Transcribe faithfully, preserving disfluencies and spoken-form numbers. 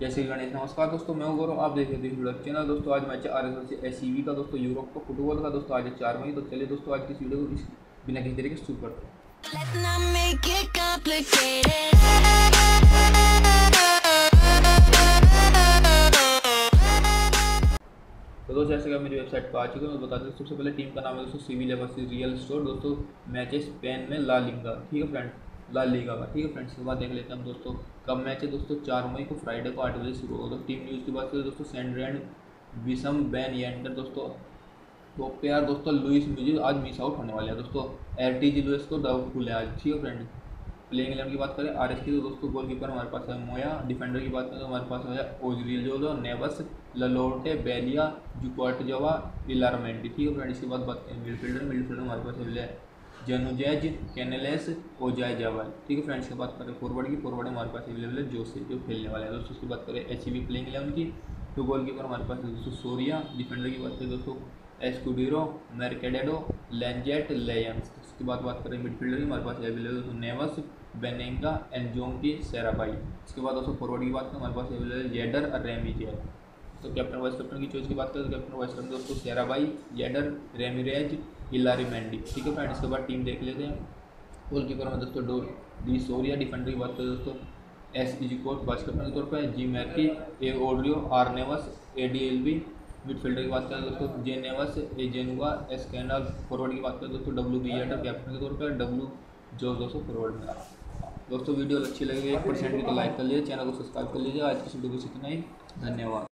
जय श्री गणेश। नमस्कार दोस्तों, मैं हूं गौरव, आप देख रहे हैं चैनल। दोस्तों आज match R S C B का, दोस्तों यूरोप का फुटबॉल का, दोस्तों आज चार मई। तो चलिए दोस्तों आज की वीडियो को बिना किसी तरीके से शुरू करते हैं। तो दोस्तों जैसे कि मेरी वेबसाइट पर आ चुके हैं, बता दें सबसे पहले टीम का नाम है दोस्तों सिविलिया वर्सेस रियल स्टोर। दोस्तों मैच स्पेन में ला लीगा, ठीक है फ्रेंड, ला लीगा का, ठीक है फ्रेंड्स। के बाद देख लेते हैं हम दोस्तों कब मैच है। दोस्तों चार मई को फ्राइडे को आठ बजे शुरू होगा। तो टीम न्यूज़ की बात करें दोस्तों, सेंड्रेन विसम बैन येंडर, दोस्तों तो प्यार दोस्तों लुइस म्यूजिक आज मिस आउट होने वाले हैं। दोस्तों एर टी जी लुइस को डाउटफुल है आज, ठीक है फ्रेंड। प्लेइंग इलेवन की बात करें आर एस की, तो दोस्तों गोल कीपर हमारे पास है मोया। डिफेंडर की बात करें तो हमारे पास है ओजरील जोलो, नेवस, ललोटे, बेलिया, जुकॉट जवा, इलारमेंटी, ठीक है फ्रेंड। इसके बाद बात करें मिडफील्डर, मिडफील्डर हमारे पास है जनुजैज, कैनलेस, ओजाय जावाल, ठीक है फ्रेंड्स। की बात करें फॉरवर्ड की, फॉरवर्ड हमारे पास अवेलेबल है जोसे जो खेलने वाले हैं दोस्तों। उसकी बात करें एच बी प्लेइंग इलेवन की, तो गोलकीपर हमारे पास है दोस्तों सोरिया। डिफेंडर की बात करें दोस्तों एस्कुडीरो, मेरकेडेडो, लेंजेट, लेयम्स। उसके बाद बात करें मिडफील्डर की, हमारे पास अवेलेबल दोस्तों नेवस, बेनेंगा, एनजोंगी, सेराबाई। इसके बाद दोस्तों फॉरवर्ड की बात करें हमारे पास अवेलेबल येडर और रेमी जैर। तो कैप्टन वाइस कैप्टन की चॉइस की बात करें तो कैप्टन वाइस कैप्टन दोस्तों सेराबाई, येडर, रेमिरेज, हिलारी मेंडी, ठीक है फ्रेंड। इसके बाद टीम देख लेते हैं। गोल कीपर में दोस्तों डो डी सोरिया। डिफेंडर की बात करें दोस्तों एस जी कोट वाइस कैप्टन के तौर पर, जी मैकी, ए ओड्रियो, आर नेवस, ए डी एल बी। मिडफील्डर की बात करें दोस्तों जे नेवस, ए जेनुआ, एस कैंडा। फॉरवर्ड की बात करें दोस्तों डब्ल्यू बी येडर कैप्टन के तौर पर, डब्ल्यू जो दोस्तों फॉरवर्ड में। दोस्तों वीडियो अच्छी लगेगी एक परसेंट भी तो लाइक कर लीजिए, चैनल को सब्सक्राइब कर लीजिए। आज की वीडियो को इतना ही, धन्यवाद।